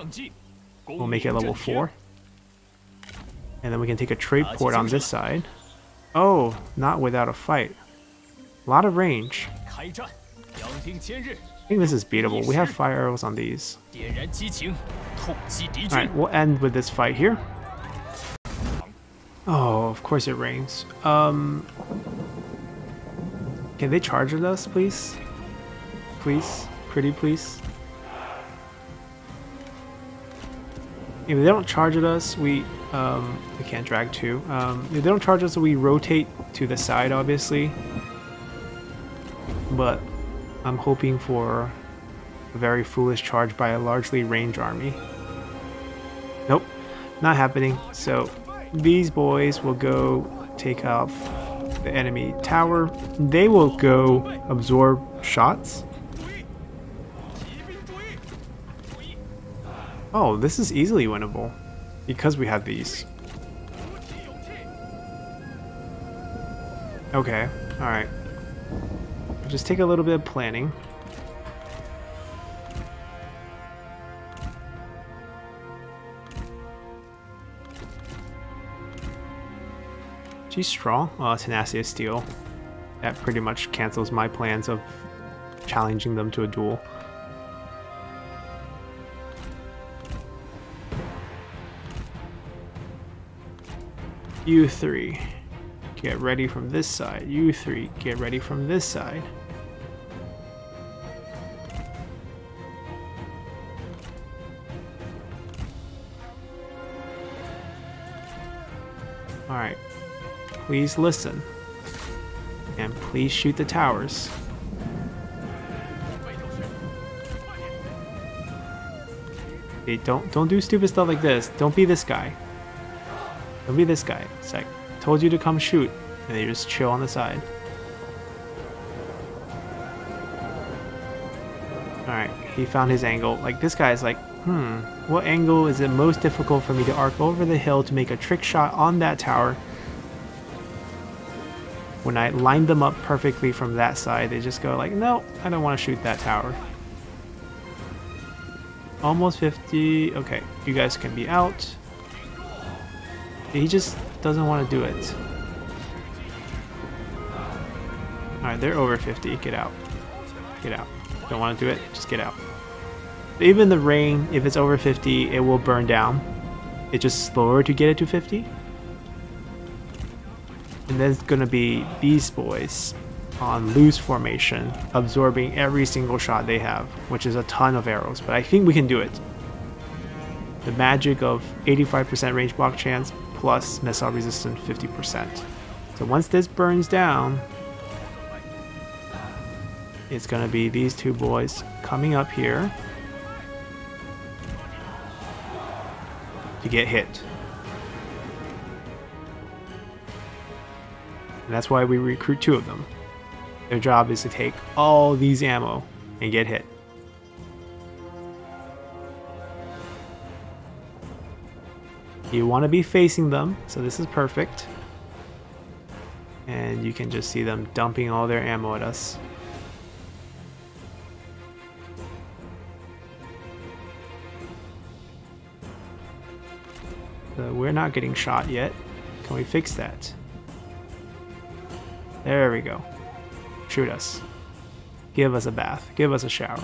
We'll make it level four. And then we can take a trade port on this side. Oh, not without a fight. A lot of range. I think this is beatable. We have fire arrows on these. Alright, we'll end with this fight here. Oh, of course it rains. Um... Can they charge at us, please? Please? Pretty please? If they don't charge at us, we... Um, we can't drag two. Um, if they don't charge us, we rotate to the side, obviously. But I'm hoping for a very foolish charge by a largely ranged army. Nope. Not happening. So these boys will go take off the enemy tower. They will go absorb shots. Oh, this is easily winnable because we have these. Okay, alright. Just take a little bit of planning. She's strong. Uh, Tenacity of Steel. That pretty much cancels my plans of challenging them to a duel. You three, get ready from this side. You three, get ready from this side. Alright. Please listen, and please shoot the towers. Hey, don't don't do stupid stuff like this. Don't be this guy. Don't be this guy. It's like, told you to come shoot, and they just chill on the side. All right, he found his angle. Like, this guy is like, hmm, what angle is it most difficult for me to arc over the hill to make a trick shot on that tower? When I lined them up perfectly from that side, they just go like, no, I don't want to shoot that tower. Almost fifty. Okay, you guys can be out. He just doesn't want to do it. Alright, they're over fifty. Get out. Get out. Don't want to do it? Just get out. But even the rain, if it's over fifty, it will burn down. It's just slower to get it to fifty. And then it's going to be these boys on loose formation, absorbing every single shot they have, which is a ton of arrows, but I think we can do it. The magic of eighty-five percent range block chance plus missile resistance fifty percent. So once this burns down, it's going to be these two boys coming up here to get hit. And that's why we recruit two of them. Their job is to take all these ammo and get hit. You want to be facing them, so this is perfect. And you can just see them dumping all their ammo at us. So we're not getting shot yet. Can we fix that? There we go. Shoot us. Give us a bath. Give us a shower.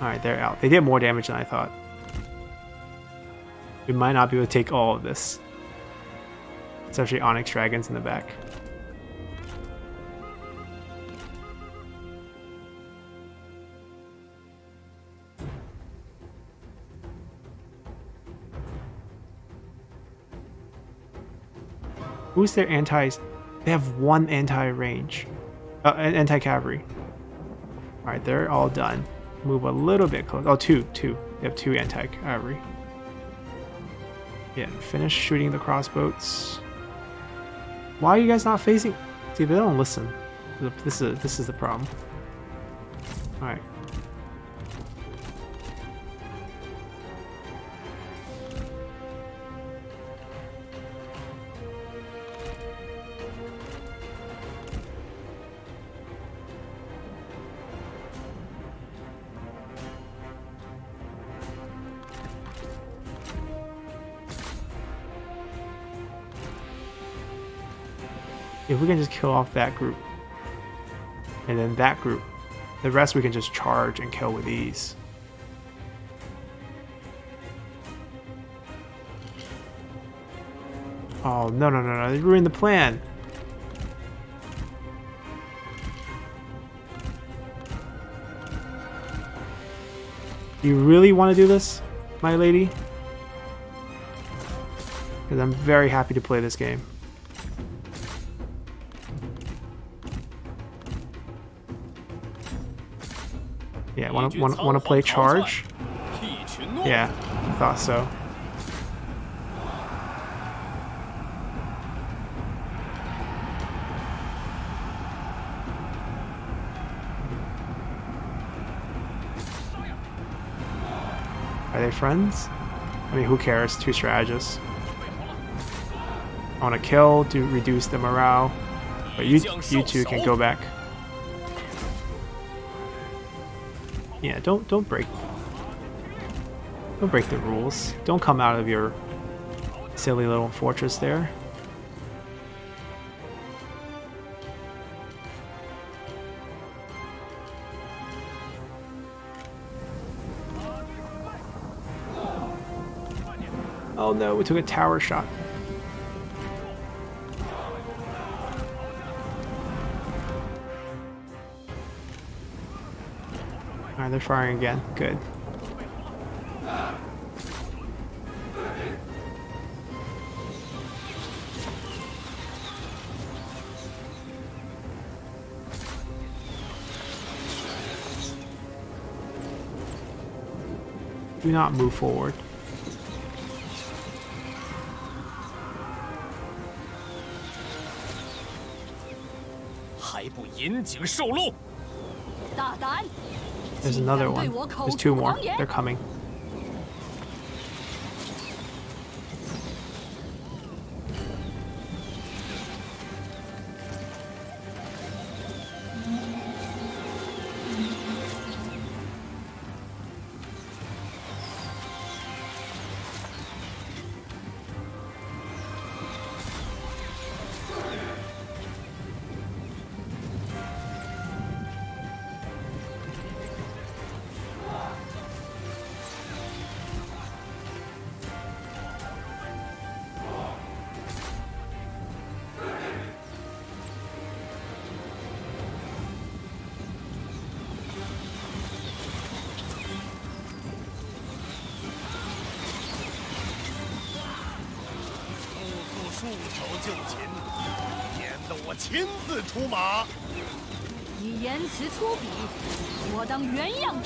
Alright, they're out. They did more damage than I thought. We might not be able to take all of this. It's actually Onyx Dragons in the back. Who's their anti? They have one anti-range. Uh, anti-cavalry. Alright, they're all done. Move a little bit closer. Oh, two, two. They have two anti-cavalry. Yeah, finish shooting the crossbows. Why are you guys not facing? See, they don't listen. This is this is the problem. All right. If we can just kill off that group, and then that group, the rest we can just charge and kill with ease. Oh, no, no, no, no, they ruined the plan. You really want to do this, my lady? Because I'm very happy to play this game. Yeah, want to want to play charge? Yeah, I thought so. Are they friends? I mean, who cares? Two strategists. I want to kill to reduce the morale, but you you two can go back. Yeah, don't don't break don't break the rules. Don't come out of your silly little fortress there. Oh no, we took a tower shot. Alright, they're firing again. Good. Do not move forward. There's another one. There's two more. They're coming.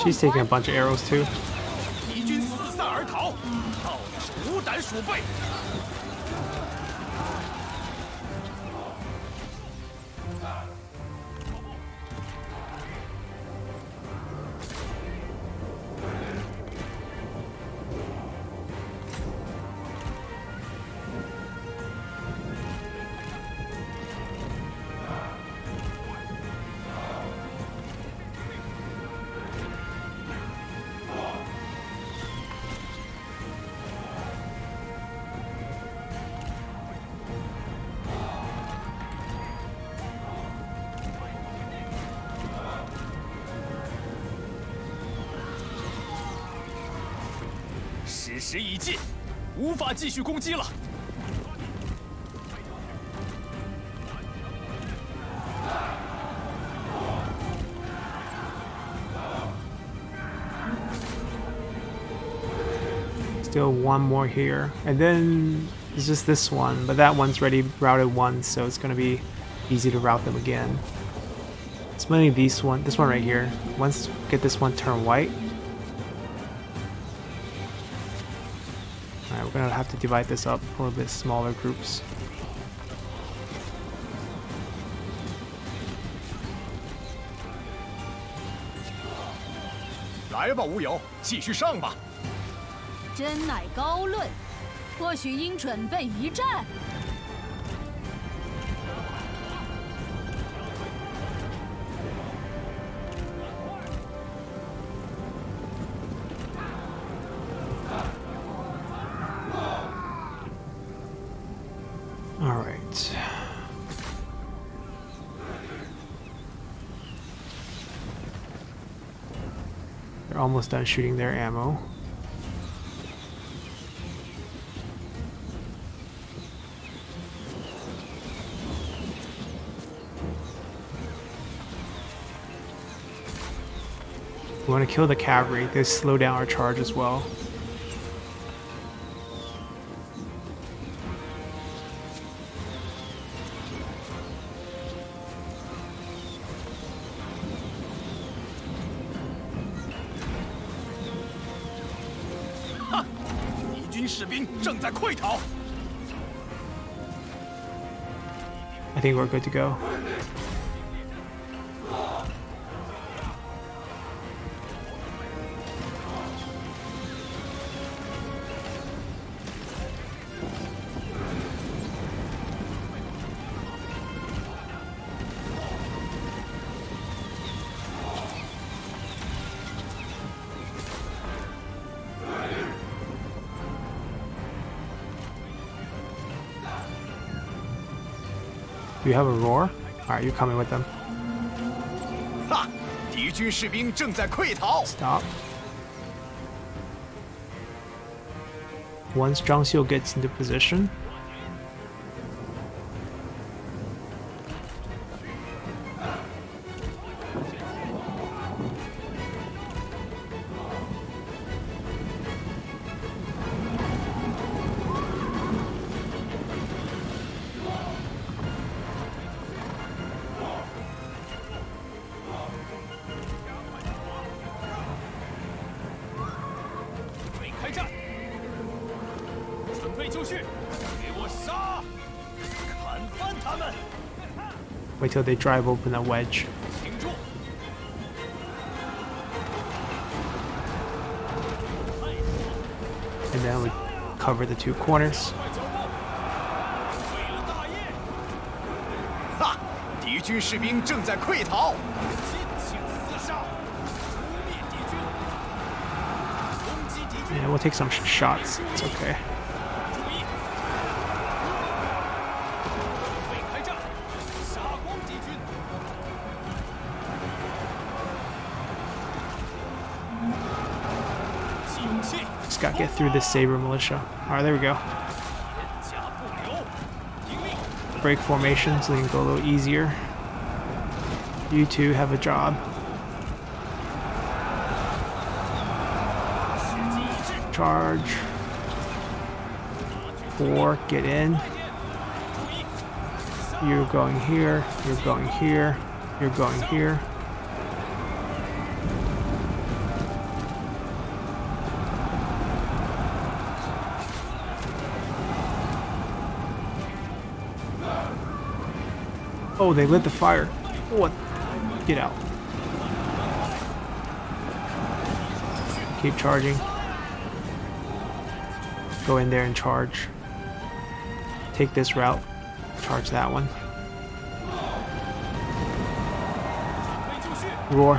She's taking a bunch of arrows too. 此时已尽，无法继续攻击了。 Still one more here, and then it's just this one, but that one's already routed once, so it's gonna be easy to route them again. Splitting these one, this one right here. Once get this one turn white. All right, we're gonna have to divide this up a little bit smaller groups. Come on, Wu Yao, continue on. 真乃高论，或许应准备一战。All right. They're almost done shooting their ammo. We want to kill the cavalry. They slow down our charge as well. Ha! 敌军士兵正在溃逃. I think we're good to go. Do you have a roar? Alright, you're coming with them. Stop. Once Zhang Xiu gets into position, wait till they drive open that wedge. And then we cover the two corners. Yeah, we'll take some sh shots. It's okay. Gotta get through this saber militia. Alright, there we go. Break formation so they can go a little easier. You two have a job. Charge. Four, get in. You're going here, you're going here, you're going here. Oh, they lit the fire. What? Get out. Keep charging. Go in there and charge. Take this route. Charge that one. Roar.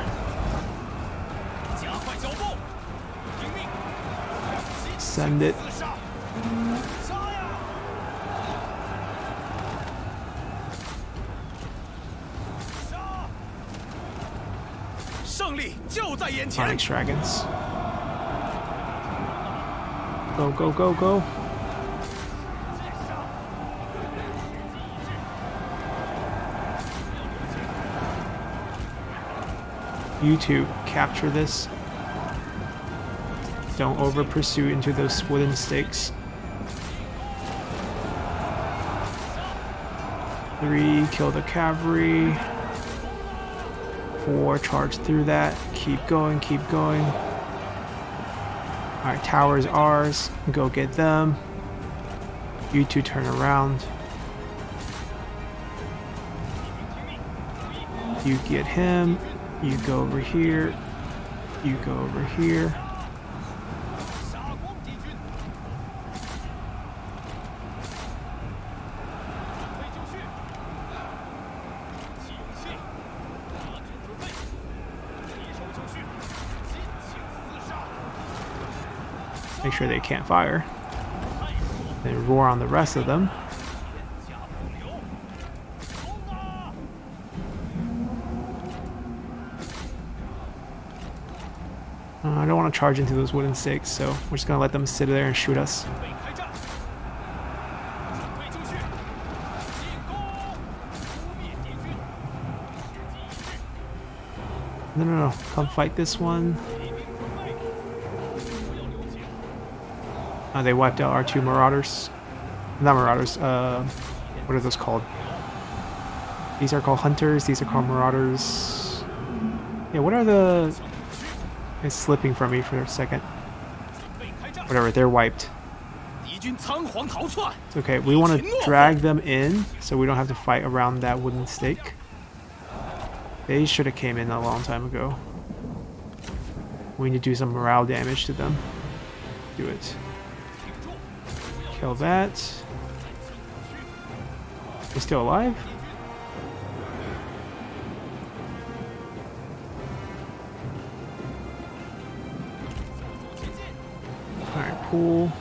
Send it. Onyx Dragons. Go, go, go, go. You two, capture this. Don't over pursue into those wooden stakes. Three, kill the cavalry. Four, charge through that. Keep going, keep going. Alright, tower's ours. Go get them. You two turn around. You get him. You go over here. You go over here. Make sure they can't fire. Then roar on the rest of them. Uh, I don't want to charge into those wooden sticks, so we're just going to let them sit there and shoot us. No, no, no. Come fight this one. Uh, they wiped out our two marauders. Not marauders, uh, what are those called? These are called hunters, these are called marauders. Yeah, what are the... It's slipping from me for a second. Whatever, they're wiped. It's okay, we want to drag them in so we don't have to fight around that wooden stake. They should have came in a long time ago. We need to do some morale damage to them. Do it. Kill that. He's still alive? Alright, pull.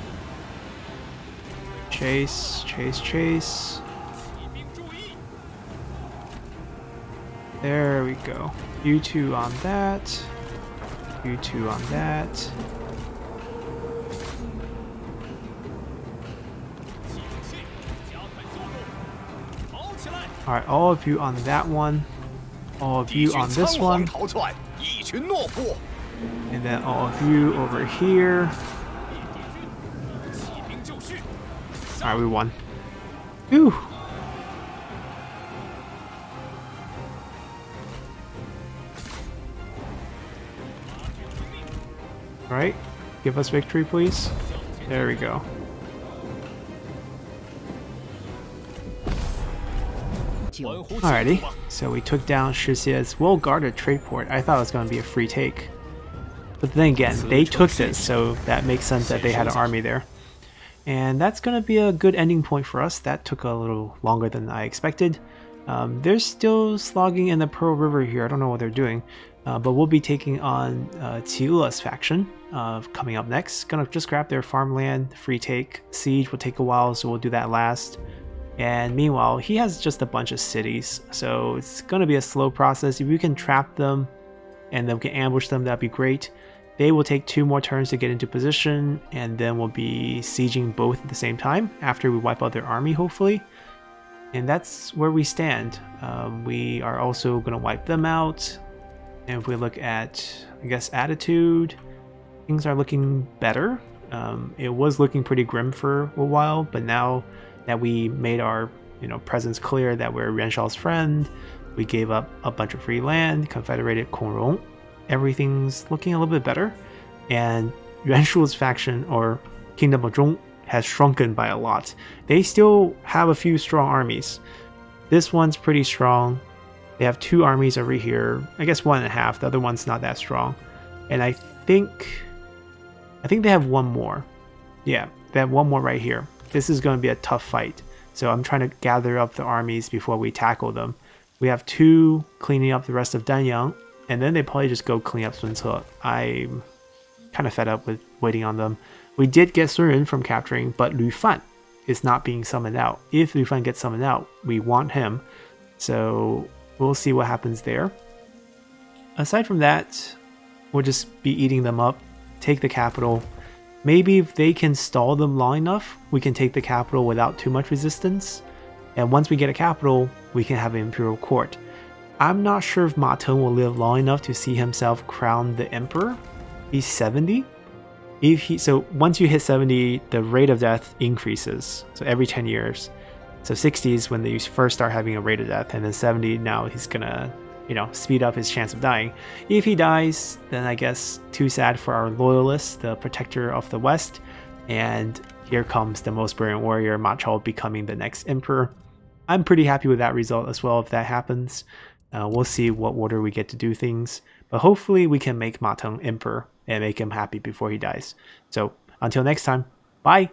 Chase, chase, chase. There we go. You two on that. You two on that. Alright, all of you on that one, all of you on this one, and then all of you over here. Alright, we won. Ooh! Alright, give us victory, please. There we go. Alrighty, so we took down Shixia's well-guarded trade port. I thought it was going to be a free take. But then again, they took this, so that makes sense that they had an army there. And that's going to be a good ending point for us. That took a little longer than I expected. Um, they're still slogging in the Pearl River here. I don't know what they're doing. Uh, but we'll be taking on uh, Tiula's faction uh, coming up next. Going to just grab their farmland, free take. Siege will take a while, so we'll do that last. And meanwhile, he has just a bunch of cities, so it's going to be a slow process. If we can trap them and then we can ambush them, that'd be great. They will take two more turns to get into position, and then we'll be sieging both at the same time after we wipe out their army, hopefully. And that's where we stand. Um, we are also going to wipe them out. And if we look at, I guess, attitude, things are looking better. Um, it was looking pretty grim for a while, but now... that we made our, you know, presence clear that we're Yuan Shao's friend. We gave up a bunch of free land, confederated Kong Rong. Everything's looking a little bit better. And Yuan Shu's faction, or Kingdom of Zhong, has shrunken by a lot. They still have a few strong armies. This one's pretty strong. They have two armies over here. I guess one and a half. The other one's not that strong. And I think... I think they have one more. Yeah, they have one more right here. This is going to be a tough fight, so I'm trying to gather up the armies before we tackle them. We have two cleaning up the rest of Danyang, and then they probably just go clean up Sun Quan. I'm kind of fed up with waiting on them. We did get Sun Ren from capturing, but Lu Fan is not being summoned out. If Lu Fan gets summoned out, we want him, so we'll see what happens there. Aside from that, we'll just be eating them up, take the capital, Maybe if they can stall them long enough, we can take the capital without too much resistance. And once we get a capital, we can have an imperial court. I'm not sure if Ma Teng will live long enough to see himself crowned the emperor. He's seventy. If he, so once you hit seventy, the rate of death increases. So every ten years. So sixty is when they first start having a rate of death, and then seventy, now he's gonna, you know, speed up his chance of dying. If he dies, then I guess too sad for our loyalist, the protector of the West. And here comes the most brilliant warrior, Ma Chao, becoming the next emperor. I'm pretty happy with that result as well if that happens. Uh, we'll see what order we get to do things, but hopefully we can make Ma Teng emperor and make him happy before he dies. So until next time, bye!